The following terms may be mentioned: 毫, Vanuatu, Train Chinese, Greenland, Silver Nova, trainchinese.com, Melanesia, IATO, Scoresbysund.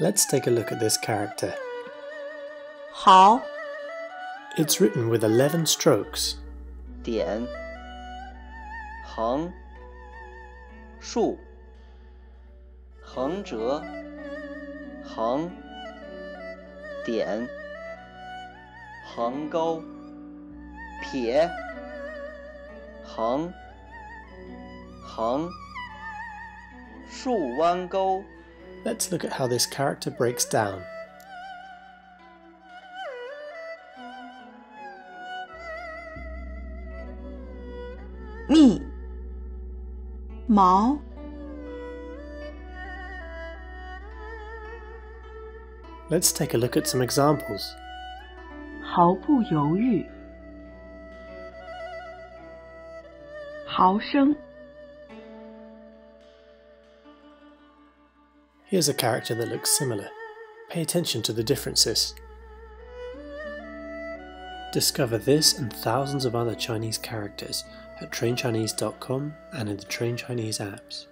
Let's take a look at this character. 好. It's written with 11 strokes. 点 横 竖 横折 横 点 横钩 撇 横 横 竖弯钩 Let's look at how this character breaks down. 密 毛 Let's take a look at some examples. 毫不犹豫 毫升 Here's a character that looks similar. Pay attention to the differences. Discover this and thousands of other Chinese characters at trainchinese.com and in the Train Chinese apps.